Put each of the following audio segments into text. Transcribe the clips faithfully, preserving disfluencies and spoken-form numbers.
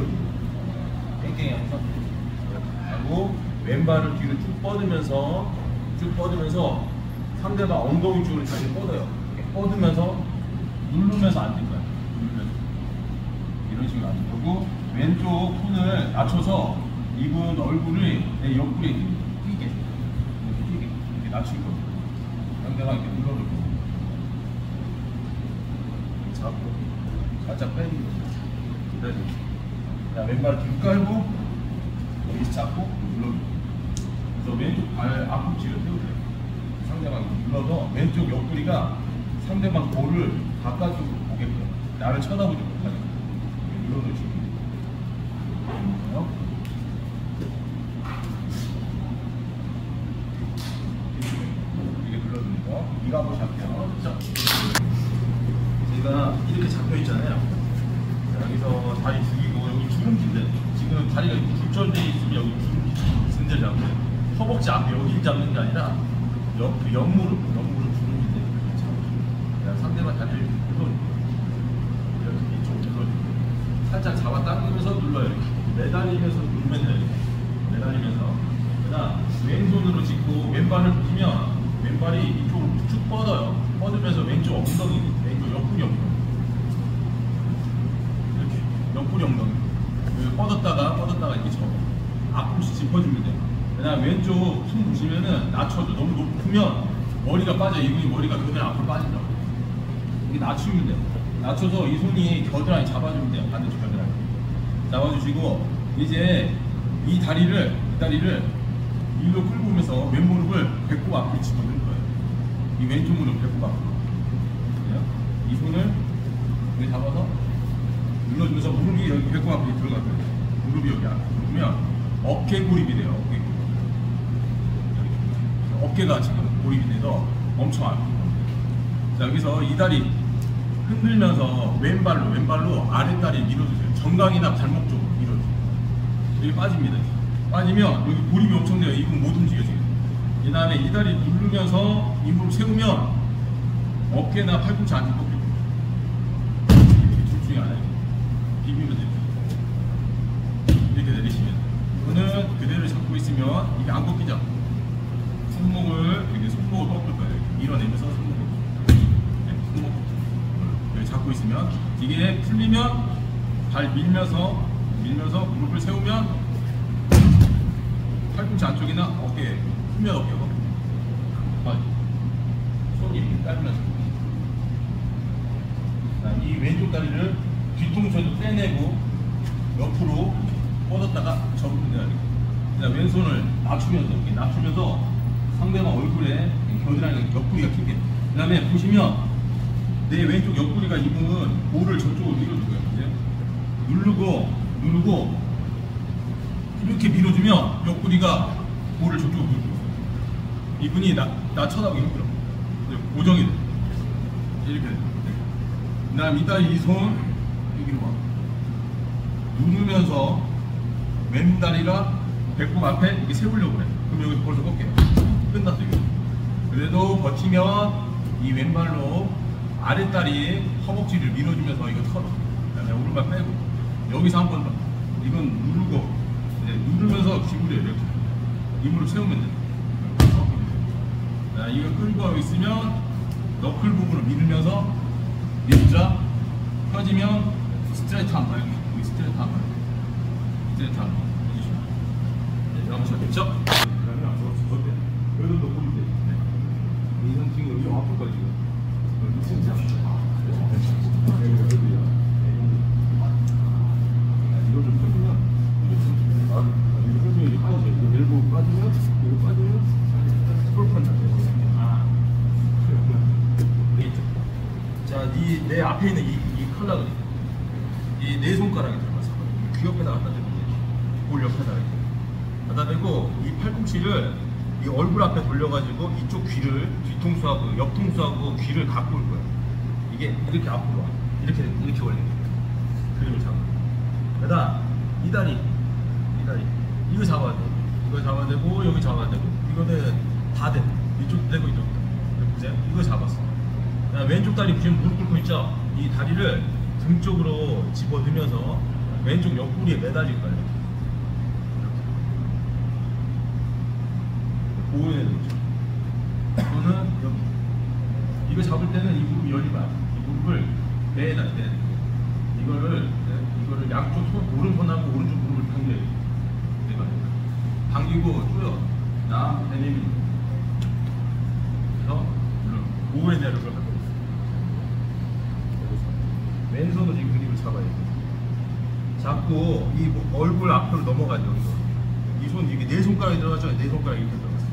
땡겨올리고 땡땡이면서 하고 왼발을 뒤로 쭉 뻗으면서 쭉 뻗으면서 상대방 엉덩이 쪽으로 자기 뻗어요. 이렇게 뻗으면서 누르면서 앉는 거야. 누르면서 이런 식으로 앉는 거고 왼쪽 손을 낮춰서 이분 얼굴을 내 옆구리에 띄게 이렇게 띄게 이렇게 낮출 거예요. 상대방 이렇게 눌러줄 거예요. 잡고 살짝 빼는 거죠. 기다리고. 자, 왼발 뒤로 깔고 여기서 잡고 눌러줘. 그래서 왼쪽 발 앞꿈치를 세우세요. 상대방이 눌러서 왼쪽 옆구리가 상대방 볼을 바깥쪽으로 보게끔 나를 쳐다보지 못하게 눌러주시고 이렇게 눌러줍니다. 이거 한번 잡게요. 자, 제가 이렇게 잡혀있잖아요. 여기서 다리 숙이고 여기 주름진대. 지금 다리가 이렇게 굴절되어 있으면 여기 주름진대를 잡는데 허벅지 앞에 여기를 잡는 게 아니라 옆, 그 옆무릎, 옆무릎 주름진대 잡아주고 상대방 다리를 눌러주고 이렇게 이쪽으로 눌러주고 살짝 잡아 당기면서 눌러요. 이렇게 매달리면서 누르면 돼요. 매달리면서 그다음 왼손으로 짚고 왼발을 붙이면 왼발이 이쪽으로 쭉 뻗어요. 뻗으면서 왼쪽 엉덩이, 왼쪽 옆구리 엉덩이 옆구리 엉덩이 뻗었다가 뻗었다가 이렇게 접어 앞꿈치 짚어주면 돼요. 왜냐면 왼쪽 손 보시면은 낮춰줘. 너무 높으면 머리가 빠져. 이분이 머리가 그대로 앞으로 빠진다고. 이게 낮추면 돼요. 낮춰서 이 손이 겨드랑이 잡아주면 돼요. 반대쪽 겨드랑이 잡아주시고 이제 이 다리를 이 다리를 일로 끌고 오면서 왼무릎을 배꼽 앞으로 집어넣을 거예요. 이 왼쪽 무릎 배꼽 앞으로 이 손을 여기 잡아서 눌러주면서 무릎이 여기 배꼽 앞에 들어갈 거예요. 무릎이 여기 앞에 들어오면 어깨 고립이 돼요. 어깨 고립. 어깨가 지금 고립이 돼서 엄청 아픈 거예요. 자, 여기서 이 다리 흔들면서 왼발로 왼발로 아래 다리 밀어주세요. 정강이나 발목 쪽으로 밀어주세요. 여기 빠집니다. 빠지면 여기 고립이 엄청 돼요. 이분 못 움직여져요. 이 다음에 이 다리 누르면서 이 무릎 세우면 어깨나 팔꿈치 안쪽 꺾여요. 둘 중에 하나예요. 비비면 됩니다. 이렇게 내리시면 이거는 그대로 잡고 있으면 이게 안 꺾이죠. 손목을 이렇게 손목을 꺾을 거예요. 밀어내면서 손목을 네, 손목 여기 잡고 있으면 이게 풀리면 발 밀면서 밀면서 무릎을 세우면 팔꿈치 안쪽이나 어깨 풀면 어깨 꺾여 손이 이렇게 깔면서 이 왼쪽 다리를 뒤통수에도 떼내고 옆으로 뻗었다가 접으면 돼요. 그냥 왼손을 낮추면서 이렇게 낮추면서 상대방 얼굴에 겨드랑이 옆구리가 끼게. 그 다음에 보시면 내 왼쪽 옆구리가 이분은 볼을 저쪽으로 밀어주고요. 누르고 누르고 이렇게 밀어주면 옆구리가 볼을 저쪽으로 밀어줘요. 이분이 나, 나 쳐다보기 힘들어. 고정이 돼. 이렇게 돼. 그 다음 이따 이 손 여기로 와. 누르면서 왼다리랑 배꼽 앞에 이렇게 세우려고 그래. 그럼 여기 벌써 꺾여요. 끝났어. 여기. 그래도 버티면 이 왼발로 아랫다리 허벅지를 밀어주면서 이거 털어. 그다음에 오른발 빼고 여기서 한 번 더. 이건 누르고 네, 누르면서 기울여요. 이렇게 이 무릎 세우면 돼. 자, 이거 끌고 있으면 너클 부분을 밀면서 밀자 펴지면 스트레이트 한 번, 여기 스트레이트 한 번, 스트레이트 한 번 해주시면 네, 남으셔야 되죠? 그러면 안 좋았을 때 여기도 높으면 돼. 이 상태가 여기 앞으로까지 여기 진짜 여기 여기야. 이걸 좀 펴주면 이거 펴주면 이게 빠져요. 이거 일부 빠지면 이거 빠지면 스프롤판 잡혀요. 아, 그래요. 자, 네, 내 앞에 있는 이 컬러는 이 네 손가락에 들어가서 귀 옆에다 갖다 대고 볼 옆에다 이렇게 갖다 대고 이 팔꿈치를 이 얼굴 앞에 돌려가지고 이쪽 귀를 뒤통수하고 옆통수하고 귀를 갖고 올 거야. 이게 이렇게 앞으로 와. 이렇게 이렇게 올리는 그림을 잡아. 그다음 이 다리 이 다리 이거 잡아야 돼. 이거 잡아야 되고 여기 잡아야 되고 이거는 다 돼. 이쪽도 되고 이쪽도 되고 보세요. 이거 잡았어. 그다음 왼쪽 다리 지금 무릎 꿇고 있죠. 이 다리를 등 쪽으로 집어넣으면서 왼쪽 옆구리에 매달릴 거예요. 오른에 넣죠. 또는 여기. 이거 잡을 때는 이 무릎 열리면 안 돼요. 이 무릎을 매달아야 돼요. 이거를, 네, 이거를 양쪽 손, 오른손하고 오른쪽 무릎을 당겨요. 당기고 쪼여. 나, 애니미. 그래서, 오후에 내려갈 거예요. 왼손으로 지금 그립을 잡아야 돼요. 잡고 이 얼굴 앞으로 넘어가죠. 이 손 이게 네 손가락이 들어가죠. 네 손가락이 이렇게 들어갔어.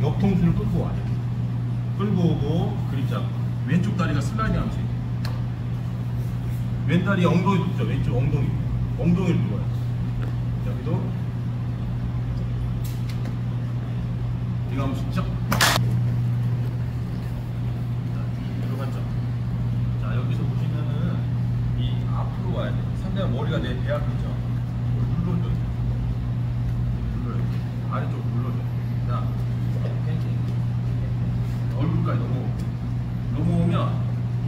옆통수를 끌고 와요. 끌고 오고 그립 잡고 왼쪽 다리가 슬라이딩하면서 왼 다리 엉덩이 눕죠. 왼쪽 엉덩이 엉덩이를 누워요. 여기도 이거 한번 숙죠. 머리가 내 배 앞이죠. 눌러줘요. 눌러요. 아래쪽으로 눌러줘요. 자, 얼굴까지 넘어오고. 넘어오면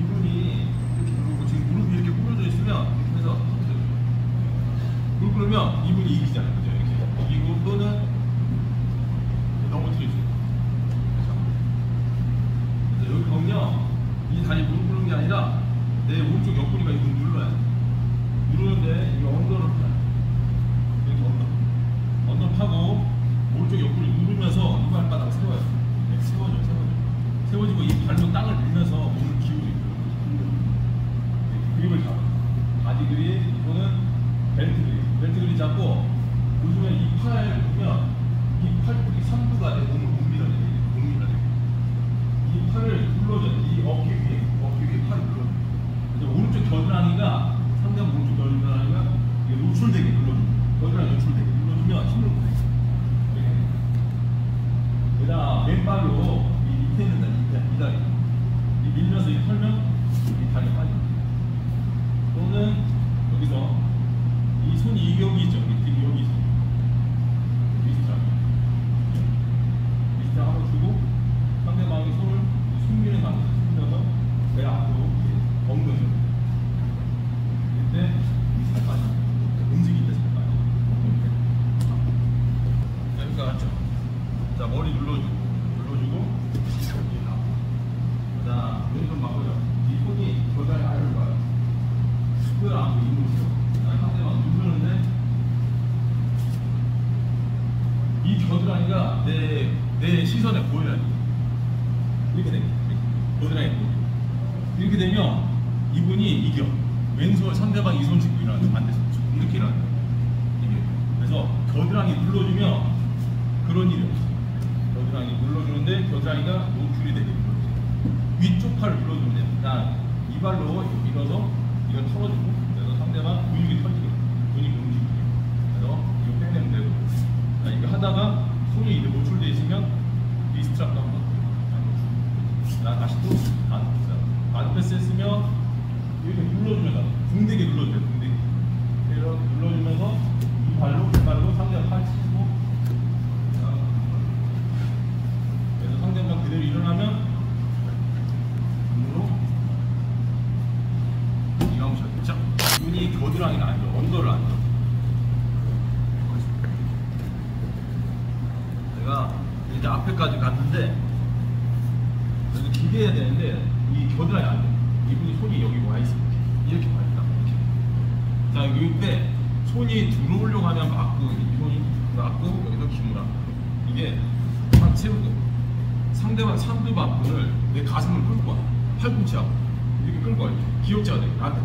이분이 이렇게 누르고 지금 무릎이 이렇게 꿇어져 있으면 이렇게 해서 터뜨려줘요. 무릎 꿇으면 이분이 이기잖아요. 그죠? 이렇게. 이기고 또는 넘어뜨려줘요. 그래서 여기 보면 이 다리 무릎 꿇는 게 아니라 내 오른쪽 옆구리가 이분 눌러야 돼요. 누르는데 이거 언더를 파요. 이렇게 언더. 언더 파고 오른쪽 옆구리 누르면서 이 발바닥을 세워요. 네, 세워줘, 세워줘. 세워지고 이 발로 땅을 밀면서 몸을 기울이고. 네, 그립을 잡아. 바디 그립, 이거는 벨트 그립. 벨트 그립 잡고 요즘에 이 팔 보면 이 팔뚝이 삼두가 내 몸을 못 밀어내요. 못 밀어내요. 이 팔을 눌러줘요. 이 어깨 위에, 어깨 위에 팔을 눌러줘요. 그래서 오른쪽 겨드랑이가 상대방 오른쪽 겨드랑이가 노출되게 눌러주고 겨드랑이 노출되게 눌러주면 힘을 보내요. 그 다음 왼발로 이 밑에 있는 다리, 이 다리 이 밀면서 이 털면 이 다리 빠집니다. 또는 여기서 이 손이 여기 있죠. 여기, 여기 있어. 미스트라 미스트라 하고 주고 상대방이 손을 숙면에 가면서 숙면서 배 앞으로 엉덩이 움직일 때 잘 빠져. 여기가 맞죠? 자, 머리 눌러주고, 눌러주고, 그 다음, 왼손 막고요. 이 손이 겨드랑이 아래로 가요. 스쿼트를 안고 이물죠. 상대방 누르는데, 이 겨드랑이가 내, 내 시선에 보여야 돼. 이렇게 되면, 겨드랑이 보여. 이렇게 되면, 이분이 이겨. 왼손 상대방 이 손 짚고 일어나죠. 반대손 짚고 이렇게 일어나요. 그래서 겨드랑이 눌러주면 그런 일이 없어요. 겨드랑이 눌러주는데 겨드랑이가 노출이 되게 눌러주세요. 위쪽 팔을 눌러주면 됩니다. 이 발로 밀어서 이걸 털어주고 그래서 상대방 근육이 털리게 근육이 움직이게 그래서 이거 빼내면 되고 자, 이거 하다가 손이 이제 노출되어 있으면 리스트랍도 한번 자, 다시 또 반패스 반패스 했으면 이렇게 눌러주면 궁대게 눌러줘요. 궁대게 이렇게 눌러주면서 이 발로 이 발로 상대방 팔 치시고 그래서 상대방 그대로 일어나면 눈으로 이감 샷. 눈이 겨드랑이를 안 들어, 언더를 안 들어. 내가 이제 앞에까지 갔는데 그래서 기대해야 되는데 이 겨드랑이 안 들어. 이분이 손이 여기 와있습니다. 이렇게 와있다. 이렇게. 자, 이때 손이 들어오려고 하면 막고, 이 손이 막고, 여기서 기울어. 이게 한 세우고, 상대방 삼두박근을 내 가슴을 끌고 와. 팔꿈치하고. 이렇게 끌고 와. 기억자가 돼. 나한테.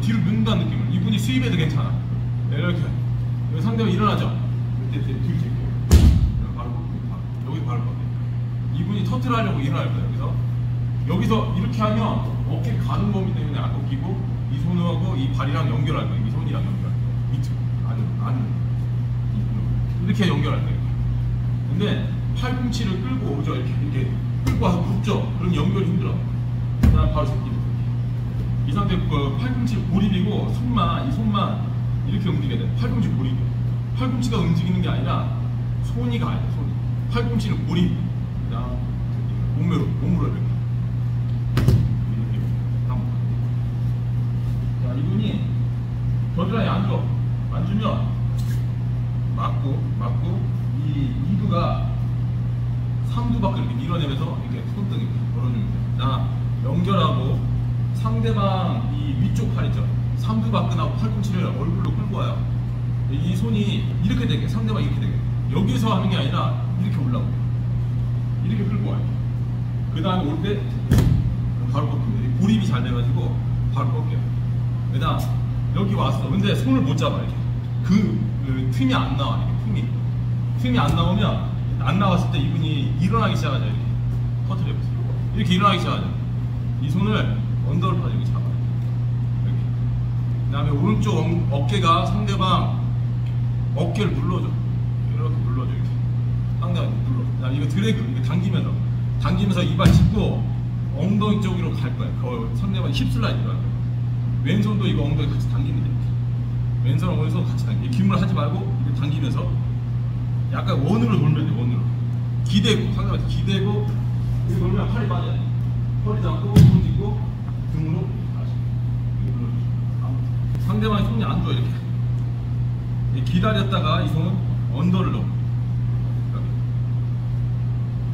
뒤로 민다는 느낌을. 이분이 스윕해도 괜찮아. 이렇게. 상대방 일어나죠? 이때 뒤로 제껴요. 바로 바로. 여기 바로 바꿔. 이분이 터트려 하려고 일어날 거야, 여기서. 여기서 이렇게 하면 어깨 가는 범위 때문에 안 꺾이고 이 손하고 이 발이랑 연결할 거예요. 이 손이랑 연결할 거예요. 밑으로 안으로 안으로 이렇게 연결할 거예요. 근데 팔꿈치를 끌고 오죠. 이렇게 이렇게 끌고 와서 굽죠. 그럼 연결이 힘들어. 그다음 바로 새끼 이 상태 그 팔꿈치 고립이고 손만 이 손만 이렇게 움직여야 돼. 팔꿈치 고립. 팔꿈치가 움직이는 게 아니라 손이가 아니야. 손이. 팔꿈치는 고립. 그다음 몸매로 몸으로 이렇게. 이분이 겨드랑이 안 줘. 안 주면 맞고 맞고 이 이두가 삼두 밖을 밀어내면서 이렇게 손등이 벌어줍니다. 자, 연결하고 상대방 이 위쪽 팔 있죠. 삼두 밖근하고 팔꿈치를 얼굴로 끌고 와요. 이 손이 이렇게 되게, 상대방 이렇게 되게, 여기서 하는 게 아니라 이렇게 올라오고 이렇게 끌고 와요. 그 다음에 올 때 바로 꺾습니다. 고립이 잘 돼가지고 바로 꺾여요. 그 다음 여기 왔어. 근데 손을 못 잡아. 이렇게 그, 그 틈이 안 나와. 이렇게 틈이 틈이 안 나오면, 안 나왔을 때 이분이 일어나기 시작하죠. 이렇게 터트려 보세요. 이렇게 일어나기 시작하죠. 이 손을 언더를 여기 잡아요. 여기. 그 다음에 오른쪽 어깨가 상대방 어깨를 눌러줘. 이렇게 눌러줘. 이렇게 상대방 눌러. 그다음에 이거 드래그, 이거 당기면서 당기면서 이발 짚고 엉덩이 쪽으로 갈 거예요. 그 상대방 힙슬라이드로 할 거예요. 왼손도 이거 엉덩이 같이 당기면 돼요. 왼손 오른손 같이 당기. 기물 하지 말고 이거 당기면서 약간 원으로 돌면 돼요. 원으로 기대고, 상대방한테 기대고 이렇게 돌면 팔이 빠져야 돼요. 허리 잡고 손 짚고 등으로 다시 눌러주시고, 상대방이 손이 안 좋아. 이렇게 기다렸다가 이 손은 언더를 넣고,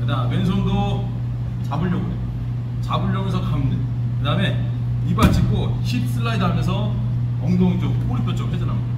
그 다음 왼손도 잡으려고 해요. 잡으려고 해서 가면 돼요. 그 다음에 이발 짚고 힙 슬라이드 하면서 엉덩이 쪽, 꼬리뼈 쪽 회전합니다.